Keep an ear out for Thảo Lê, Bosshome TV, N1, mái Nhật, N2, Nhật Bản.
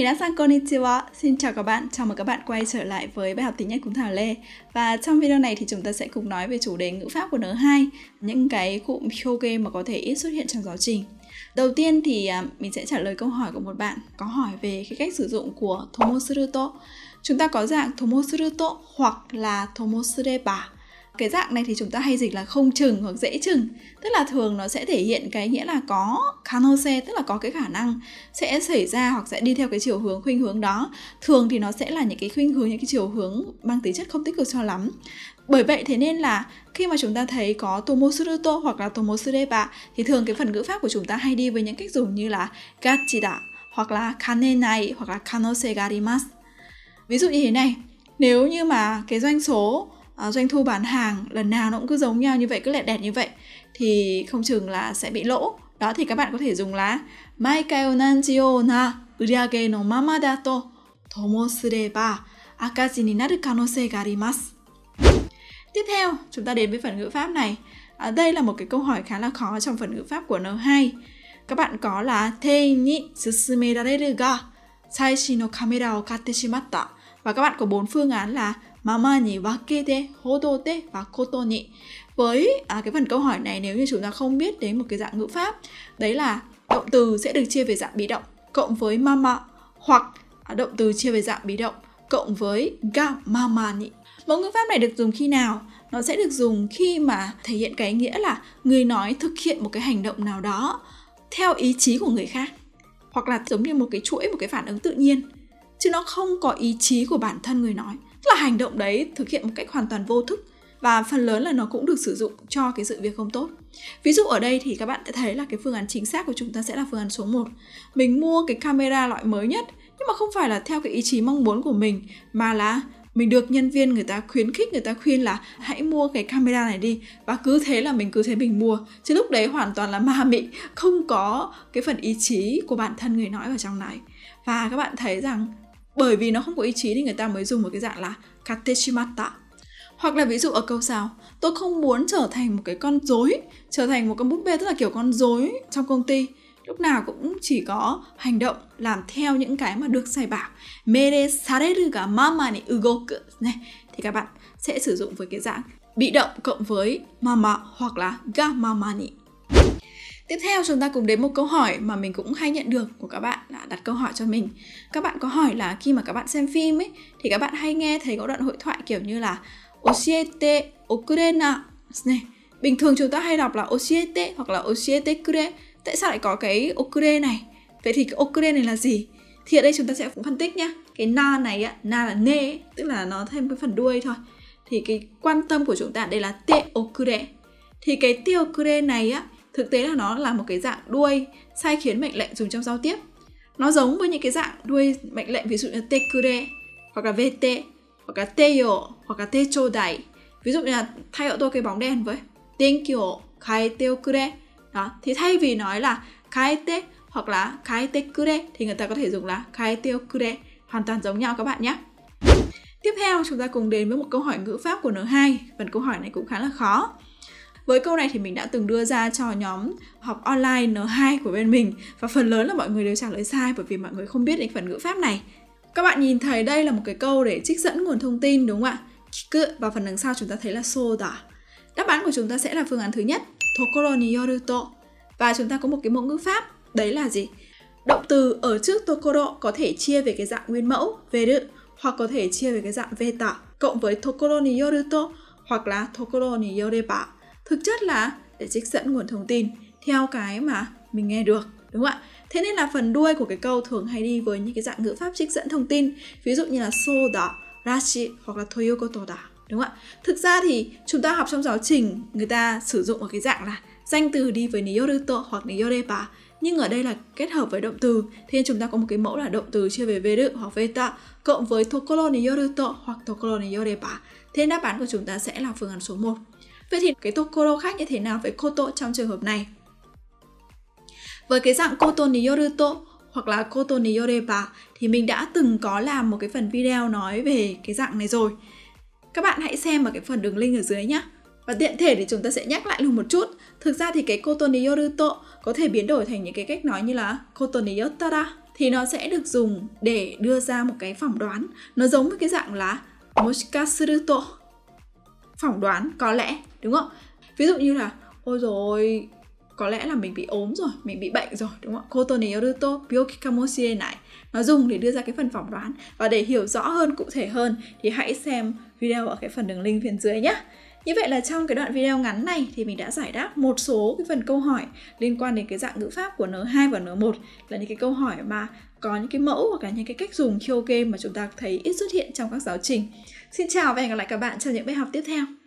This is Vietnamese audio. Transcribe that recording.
Minasan konnichiwa, xin chào các bạn, chào mừng các bạn quay trở lại với bài học tiếng Nhật cùng Thảo Lê. Và trong video này thì chúng ta sẽ cùng nói về chủ đề ngữ pháp của N2, những cái cụm hyoge mà có thể ít xuất hiện trong giáo trình. Đầu tiên thì mình sẽ trả lời câu hỏi của một bạn có hỏi về cái cách sử dụng của tomosuru to. Chúng ta có dạng tomosuru to hoặc là tomosureba. Cái dạng này thì chúng ta hay dịch là không chừng hoặc dễ chừng. Tức là thường nó sẽ thể hiện cái nghĩa là có kanose, tức là có cái khả năng sẽ xảy ra hoặc sẽ đi theo cái chiều hướng, khuynh hướng đó. Thường thì nó sẽ là những cái khuynh hướng, những cái chiều hướng mang tính chất không tích cực cho lắm. Bởi vậy thế nên là khi mà chúng ta thấy có tomosuru to hoặc là tomosureba thì thường cái phần ngữ pháp của chúng ta hay đi với những cách dùng như là gachida hoặc là kanenai hoặc là kanose ga arimasu. Ví dụ như thế này, nếu như mà cái doanh số doanh thu bán hàng lần nào nó cũng cứ giống nhau như vậy, cứ lẹt đẹt như vậy thì không chừng là sẽ bị lỗ. Đó thì các bạn có thể dùng là Maikai onanjio na uriage no mama da to tomosureba akaji ni naru kanosei ga arimasu. Tiếp theo, chúng ta đến với phần ngữ pháp này. Đây là một cái câu hỏi khá là khó trong phần ngữ pháp của N2. Các bạn có là tei ni susumerareru ga saishin no kamera o katte shimatta. Và các bạn có 4 phương án là mama ni wakete, hodote và koto ni. Với cái phần câu hỏi này, nếu như chúng ta không biết đến một cái dạng ngữ pháp, đấy là động từ sẽ được chia về dạng bị động cộng với mama, hoặc động từ chia về dạng bị động cộng với ga mama ni. Mẫu ngữ pháp này được dùng khi nào? Nó sẽ được dùng khi mà thể hiện cái nghĩa là người nói thực hiện một cái hành động nào đó theo ý chí của người khác, hoặc là giống như một cái chuỗi, một cái phản ứng tự nhiên, chứ nó không có ý chí của bản thân người nói. Tức là hành động đấy thực hiện một cách hoàn toàn vô thức, và phần lớn là nó cũng được sử dụng cho cái sự việc không tốt. Ví dụ ở đây thì các bạn sẽ thấy là cái phương án chính xác của chúng ta sẽ là phương án số 1. Mình mua cái camera loại mới nhất, nhưng mà không phải là theo cái ý chí mong muốn của mình, mà là mình được nhân viên người ta khuyến khích, người ta khuyên là hãy mua cái camera này đi, và cứ thế mình mua. Chứ lúc đấy hoàn toàn là ma mị, không có cái phần ý chí của bản thân người nói vào trong này. Và các bạn thấy rằng bởi vì nó không có ý chí thì người ta mới dùng một cái dạng là kateshimatta. Hoặc là ví dụ ở câu sau, tôi không muốn trở thành một cái con rối, trở thành một con búp bê, tức là kiểu con rối trong công ty, lúc nào cũng chỉ có hành động làm theo những cái mà được sai bảo. Mere sareru ga mama ni ugoku này, thì các bạn sẽ sử dụng với cái dạng bị động cộng với mama hoặc là ga mama ni. Tiếp theo chúng ta cùng đến một câu hỏi mà mình cũng hay nhận được của các bạn là đặt câu hỏi cho mình. Các bạn có hỏi là khi mà các bạn xem phim ấy thì các bạn hay nghe thấy có đoạn hội thoại kiểu như là Oshiete okurena. Bình thường chúng ta hay đọc là Oshiete hoặc là Oshiete kure. Tại sao lại có cái okure này? Vậy thì cái okure này là gì? Thì ở đây chúng ta sẽ phân tích nhá. Cái na này á, na là ne ấy, tức là nó thêm cái phần đuôi thôi. Thì cái quan tâm của chúng ta đây là te okure. Thì cái te okure này á, thực tế là nó là một cái dạng đuôi sai khiến mệnh lệnh dùng trong giao tiếp. Nó giống với những cái dạng đuôi mệnh lệnh, ví dụ như tekure hoặc là vete hoặc là teyo hoặc là techodai. Ví dụ như là thay hộ tôi cái bóng đèn với tenki o kaete okure. Đó, thì thay vì nói là kaete hoặc là kaetekure thì người ta có thể dùng là kaete okure, hoàn toàn giống nhau các bạn nhé. Tiếp theo chúng ta cùng đến với một câu hỏi ngữ pháp của N2. Phần câu hỏi này cũng khá là khó. Với câu này thì mình đã từng đưa ra cho nhóm học online N2 của bên mình, và phần lớn là mọi người đều trả lời sai bởi vì mọi người không biết đến phần ngữ pháp này. Các bạn nhìn thấy đây là một cái câu để trích dẫn nguồn thông tin đúng không ạ? Và phần đằng sau chúng ta thấy là soda. Đáp án của chúng ta sẽ là phương án thứ nhất, tokoro ni yoru to. Và chúng ta có một cái mẫu ngữ pháp, đấy là gì? Động từ ở trước tokoro có thể chia về cái dạng nguyên mẫu veru, hoặc có thể chia về cái dạng veta cộng với tokoro ni yoru to hoặc là tokoro ni yoreba. Thực chất là để trích dẫn nguồn thông tin theo cái mà mình nghe được, đúng không ạ? Thế nên là phần đuôi của cái câu thường hay đi với những cái dạng ngữ pháp trích dẫn thông tin, ví dụ như là soda, rashi hoặc là toyokotoda, đúng không ạ? Thực ra thì chúng ta học trong giáo trình người ta sử dụng ở cái dạng là danh từ đi với niyoruto hoặc niyoreba, nhưng ở đây là kết hợp với động từ, thế nên chúng ta có một cái mẫu là động từ chia về veru hoặc veta cộng với tokoro niyoruto hoặc tokoro niyoreba. Thế nên đáp án của chúng ta sẽ là phương án số 1. Vậy thì cái tokoro khác như thế nào với koto trong trường hợp này? Với cái dạng koto ni yoru to hoặc là koto ni yoreba thì mình đã từng có làm một cái phần video nói về cái dạng này rồi. Các bạn hãy xem vào cái phần đường link ở dưới nhé. Và tiện thể thì chúng ta sẽ nhắc lại luôn một chút. Thực ra thì cái koto ni yoru to có thể biến đổi thành những cái cách nói như là koto ni yotara thì nó sẽ được dùng để đưa ra một cái phỏng đoán. Nó giống với cái dạng là moshikasuruto, phỏng đoán có lẽ, đúng không? Ví dụ như là ôi rồi, có lẽ là mình bị ốm rồi, mình bị bệnh rồi, đúng không? Koto ni yoruto byoki kamoshirenai. Nó dùng để đưa ra cái phần phỏng đoán. Và để hiểu rõ hơn, cụ thể hơn thì hãy xem video ở cái phần đường link bên dưới nhé. Như vậy là trong cái đoạn video ngắn này thì mình đã giải đáp một số cái phần câu hỏi liên quan đến cái dạng ngữ pháp của N2 và N1, là những cái câu hỏi mà có những cái mẫu và cả những cái cách dùng kyoge mà chúng ta thấy ít xuất hiện trong các giáo trình. Xin chào và hẹn gặp lại các bạn trong những bài học tiếp theo.